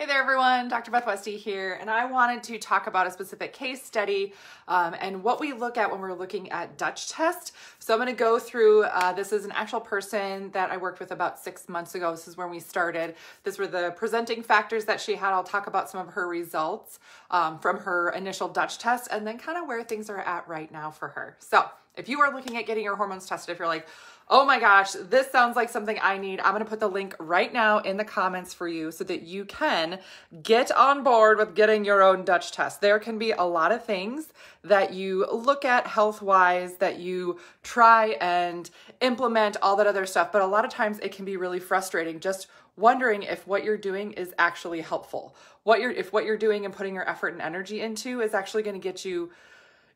Hey there everyone, Dr. Beth Westie here, and I wanted to talk about a specific case study and what we look at when we're looking at Dutch test. So I'm going to go through, this is an actual person that I worked with about 6 months ago. This is when we started. These were the presenting factors that she had. I'll talk about some of her results from her initial Dutch test and then kind of where things are at right now for her. So if you are looking at getting your hormones tested, if you're like, oh my gosh, this sounds like something I need, I'm going to put the link right now in the comments for you so that you can get on board with getting your own Dutch test. There can be a lot of things that you look at health-wise, that you try and implement, all that other stuff. But a lot of times it can be really frustrating just wondering if what you're doing is actually helpful. If what you're doing and putting your effort and energy into is actually going to get you,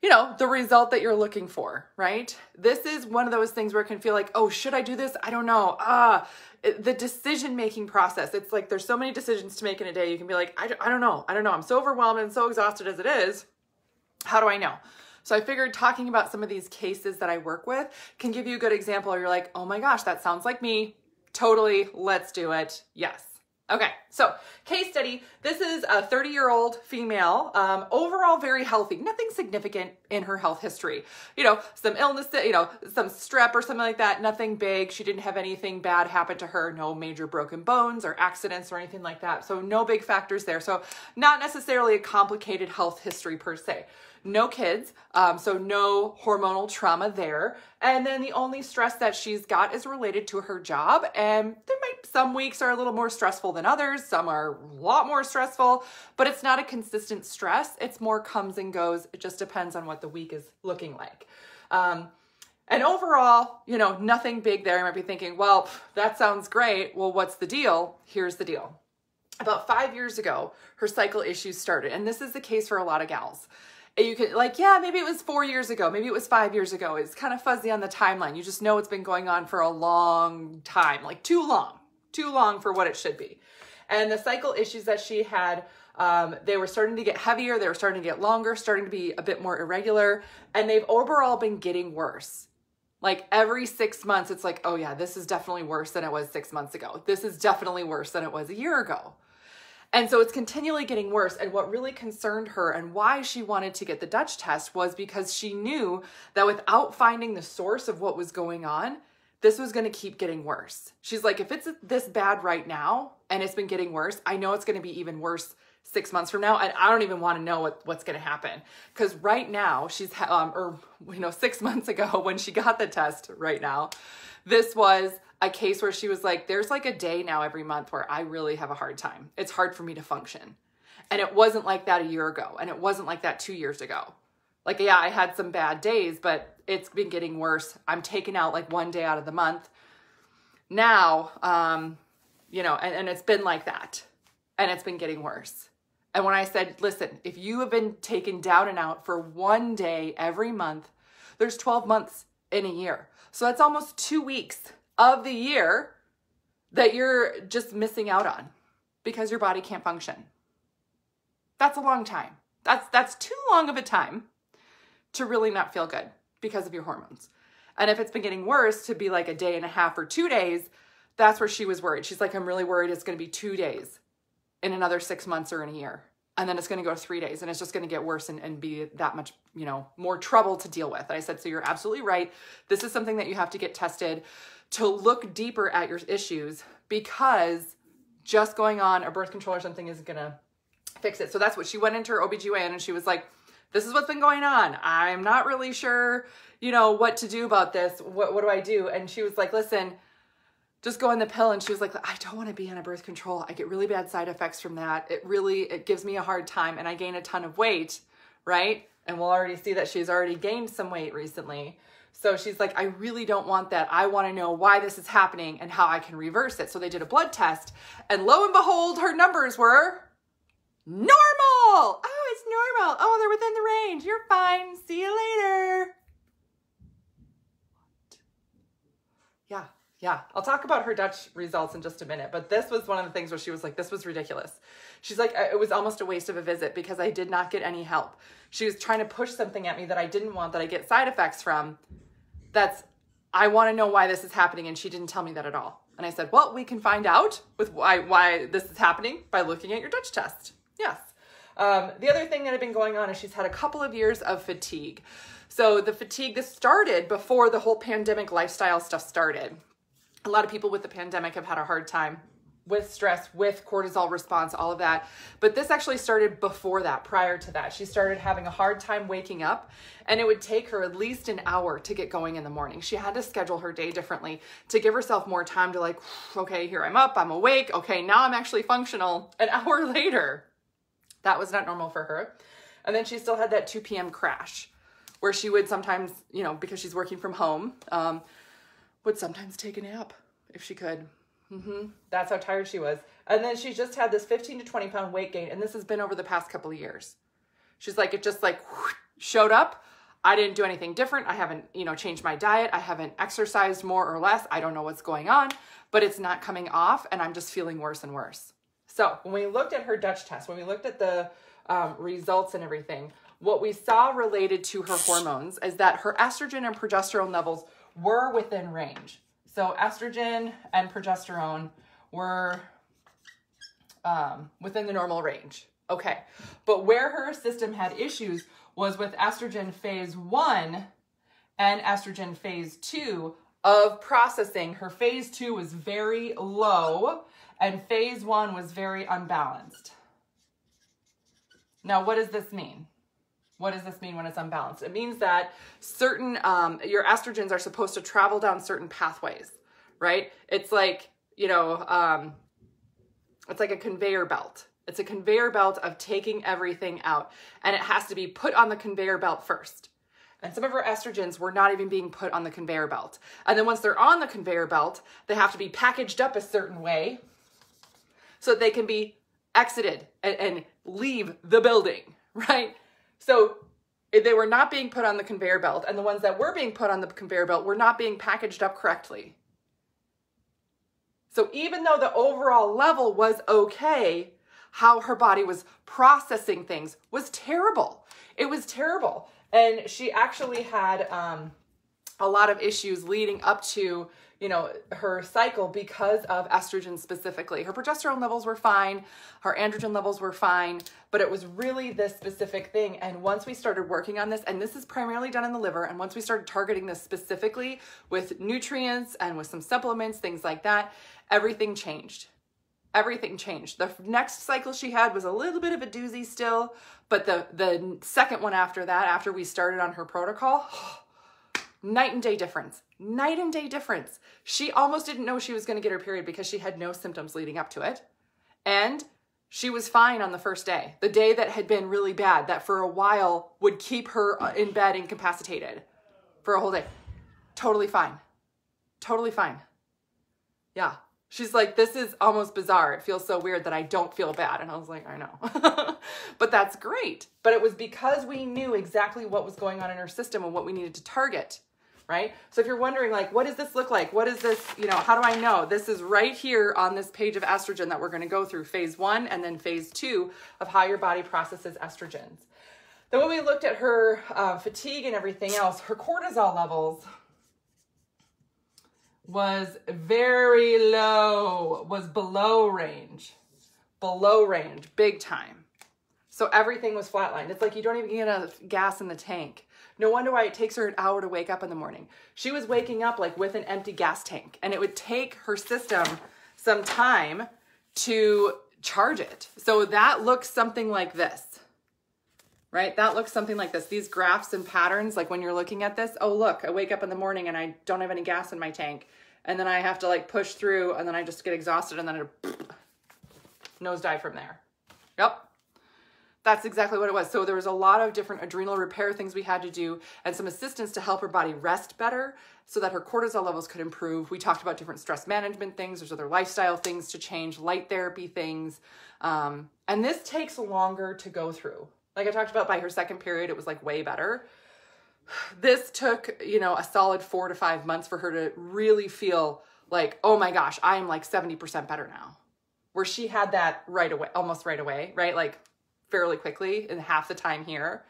you know, the result that you're looking for, right? This is one of those things where it can feel like, oh, should I do this? I don't know. The decision-making process. It's like there's so many decisions to make in a day. You can be like, I don't know. I'm so overwhelmed and so exhausted as it is. How do I know? So I figured talking about some of these cases that I work with can give you a good example where you're like, oh my gosh, that sounds like me. Totally. Let's do it. Yes. Okay, so case study. This is a 30-year-old female, overall very healthy, nothing significant in her health history. You know, some illness, you know, some strep or something like that, nothing big. She didn't have anything bad happen to her, no major broken bones or accidents or anything like that. So no big factors there. So not necessarily a complicated health history per se. No kids, so no hormonal trauma there. And then the only stress that she's got is related to her job. And there might, some weeks are a little more stressful than others. Some are a lot more stressful, but it's not a consistent stress. It's more comes and goes. It just depends on what the week is looking like. And overall, you know, nothing big there. You might be thinking, well, that sounds great. Well, what's the deal? Here's the deal. About 5 years ago, her cycle issues started. And this is the case for a lot of gals. You could like, yeah, maybe it was 4 years ago. Maybe it was 5 years ago. It's kind of fuzzy on the timeline. You just know it's been going on for a long time, like too long for what it should be. And the cycle issues that she had, they were starting to get heavier. They were starting to get longer, starting to be a bit more irregular. And they've overall been getting worse. Like every 6 months, it's like, oh yeah, this is definitely worse than it was 6 months ago. This is definitely worse than it was a year ago. And so it's continually getting worse. And what really concerned her and why she wanted to get the Dutch test was because she knew that without finding the source of what was going on, this was going to keep getting worse. She's like, if it's this bad right now and it's been getting worse, I know it's going to be even worse 6 months from now. And I don't even want to know what's going to happen. Because right now she's, 6 months ago when she got the test right now, this was a case where she was like, there's like a day now every month where I really have a hard time. It's hard for me to function. And it wasn't like that a year ago. And it wasn't like that 2 years ago. Like, yeah, I had some bad days, but it's been getting worse. I'm taken out like one day out of the month now, you know, and it's been like that. And it's been getting worse. And when I said, listen, if you have been taken down and out for one day every month, there's 12 months in a year. So that's almost 2 weeks of the year that you're just missing out on because your body can't function. That's a long time. That's too long of a time to really not feel good because of your hormones. And if it's been getting worse to be like a day and a half or 2 days, that's where she was worried. She's like, I'm really worried it's going to be 2 days in another 6 months or in a year. And then it's going to go 3 days and it's just going to get worse and be that much, you know, more trouble to deal with. And I said, so you're absolutely right. This is something that you have to get tested to look deeper at your issues, because just going on a birth control or something isn't going to fix it. So that's what she went into her OBGYN and she was like, this is what's been going on. I'm not really sure, you know, what to do about this. What do I do? And she was like, listen, just go on the pill. And she was like, I don't want to be on a birth control. I get really bad side effects from that. It gives me a hard time and I gain a ton of weight, right? And we'll already see that she's already gained some weight recently. So she's like, I really don't want that. I want to know why this is happening and how I can reverse it. So they did a blood test and lo and behold, her numbers were normal. Oh, it's normal. Oh, they're within the range. You're fine. See you later. What? Yeah. I'll talk about her Dutch results in just a minute, but this was one of the things where she was like, this was ridiculous. She's like, it was almost a waste of a visit because I did not get any help. She was trying to push something at me that I didn't want, that I get side effects from. I want to know why this is happening. And she didn't tell me that at all. And I said, well, we can find out with why this is happening by looking at your Dutch test. Yes. The other thing that had been going on is she's had a couple of years of fatigue. So the fatigue, this started before the whole pandemic lifestyle stuff started. A lot of people with the pandemic have had a hard time with stress, with cortisol response, all of that. But this actually started before that, prior to that. She started having a hard time waking up, and it would take her at least an hour to get going in the morning. She had to schedule her day differently to give herself more time to, like, okay, here I'm up, I'm awake. Okay, now I'm actually functional an hour later. That was not normal for her. And then she still had that 2 p.m. crash where she would sometimes, you know, because she's working from home, would sometimes take a nap if she could. That's how tired she was. And then she just had this 15 to 20 pound weight gain. And this has been over the past couple of years. She's like, it just like whoosh, showed up. I didn't do anything different. I haven't, you know, changed my diet. I haven't exercised more or less. I don't know what's going on, but it's not coming off. And I'm just feeling worse and worse. So when we looked at her Dutch test, when we looked at the results and everything, what we saw related to her hormones is that her estrogen and progesterone levels were within range. So estrogen and progesterone were within the normal range. Okay, but where her system had issues was with estrogen phase 1 and estrogen phase 2 of processing. Her phase 2 was very low and phase 1 was very unbalanced. Now, what does this mean? What does this mean when it's unbalanced? It means that certain, your estrogens are supposed to travel down certain pathways, right? It's like, you know, it's like a conveyor belt. It's a conveyor belt of taking everything out, and it has to be put on the conveyor belt first. And some of her estrogens were not even being put on the conveyor belt. And then once they're on the conveyor belt, they have to be packaged up a certain way so that they can be exited and leave the building, right? So they were not being put on the conveyor belt, and the ones that were being put on the conveyor belt were not being packaged up correctly. So even though the overall level was okay, how her body was processing things was terrible. It was terrible. And she actually had a lot of issues leading up to, you know, her cycle because of estrogen specifically. Her progesterone levels were fine, her androgen levels were fine, but it was really this specific thing. And once we started working on this, and this is primarily done in the liver, and once we started targeting this specifically with nutrients and with some supplements, things like that, everything changed. Everything changed. The next cycle she had was a little bit of a doozy still, but the second one after that, after we started on her protocol, night and day difference, night and day difference. She almost didn't know she was going to get her period because she had no symptoms leading up to it. And she was fine on the first day, the day that had been really bad, that for a while would keep her in bed incapacitated for a whole day. Totally fine. Totally fine. Yeah. She's like, this is almost bizarre. It feels so weird that I don't feel bad. And I was like, I know, but that's great. But it was because we knew exactly what was going on in her system and what we needed to target. Right? So if you're wondering, like, what does this look like? What is this? You know, how do I know? This is right here on this page of estrogen that we're going to go through, phase 1 and then phase 2 of how your body processes estrogens. Then when we looked at her fatigue and everything else, her cortisol levels was very low, was below range, big time. So everything was flatlined. It's like you don't even get enough gas in the tank. No wonder why it takes her an hour to wake up in the morning. She was waking up like with an empty gas tank, and it would take her system some time to charge it. So that looks something like this, right? That looks something like this. These graphs and patterns, like when you're looking at this, oh, look, I wake up in the morning and I don't have any gas in my tank. And then I have to like push through, and then I just get exhausted, and then I nosedive from there. Yep. That's exactly what it was. So there was a lot of different adrenal repair things we had to do and some assistance to help her body rest better so that her cortisol levels could improve. We talked about different stress management things. There's other lifestyle things to change, light therapy things. And this takes longer to go through. Like I talked about, by her second period, it was like way better. This took, you know, a solid 4 to 5 months for her to really feel like, oh my gosh, I am like 70% better now. Where she had that right away, almost right away, right? Like fairly quickly in half the time here.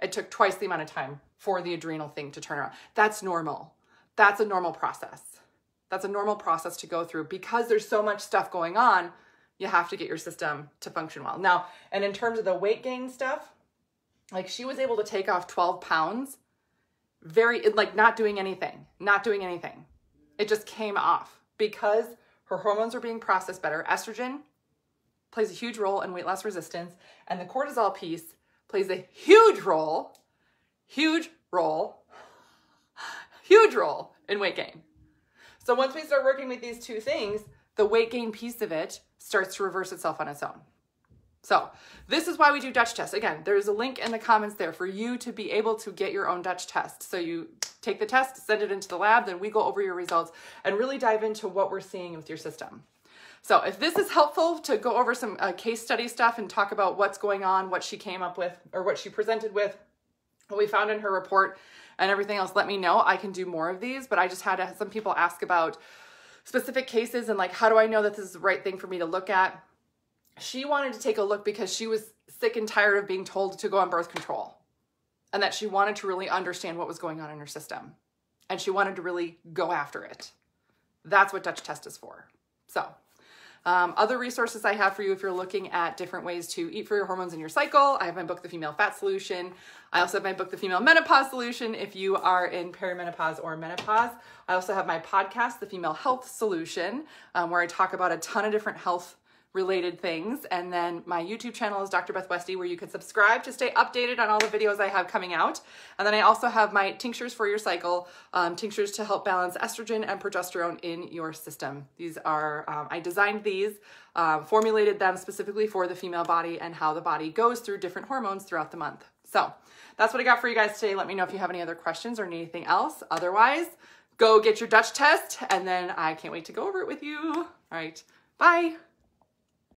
It took twice the amount of time for the adrenal thing to turn around. That's normal. That's a normal process. That's a normal process to go through because there's so much stuff going on. You have to get your system to function well. Now, and in terms of the weight gain stuff, like she was able to take off 12 pounds, not doing anything, It just came off because her hormones are being processed better. Estrogen plays a huge role in weight loss resistance, and the cortisol piece plays a huge role in weight gain. So once we start working with these two things, the weight gain piece of it starts to reverse itself on its own. So this is why we do Dutch tests. Again, there's a link in the comments there for you to be able to get your own Dutch test. So you take the test, send it into the lab, then we go over your results and really dive into what we're seeing with your system. So if this is helpful to go over some case study stuff and talk about what's going on, what she came up with or what she presented with, what we found in her report and everything else, let me know. I can do more of these, but I just had some people ask about specific cases and like, how do I know that this is the right thing for me to look at? She wanted to take a look because she was sick and tired of being told to go on birth control and that she wanted to really understand what was going on in her system and she wanted to really go after it. That's what Dutch test is for. So other resources I have for you if you're looking at different ways to eat for your hormones in your cycle, I have my book, The Female Fat Solution. I also have my book, The Female Menopause Solution, if you are in perimenopause or menopause. I also have my podcast, The Female Health Solution, where I talk about a ton of different health related things. And then my YouTube channel is Dr. Beth Westie, where you can subscribe to stay updated on all the videos I have coming out. And then I also have my tinctures for your cycle, tinctures to help balance estrogen and progesterone in your system. These are, I designed these, formulated them specifically for the female body and how the body goes through different hormones throughout the month. So that's what I got for you guys today. Let me know if you have any other questions or anything else. Otherwise, go get your Dutch test and then I can't wait to go over it with you. All right, bye.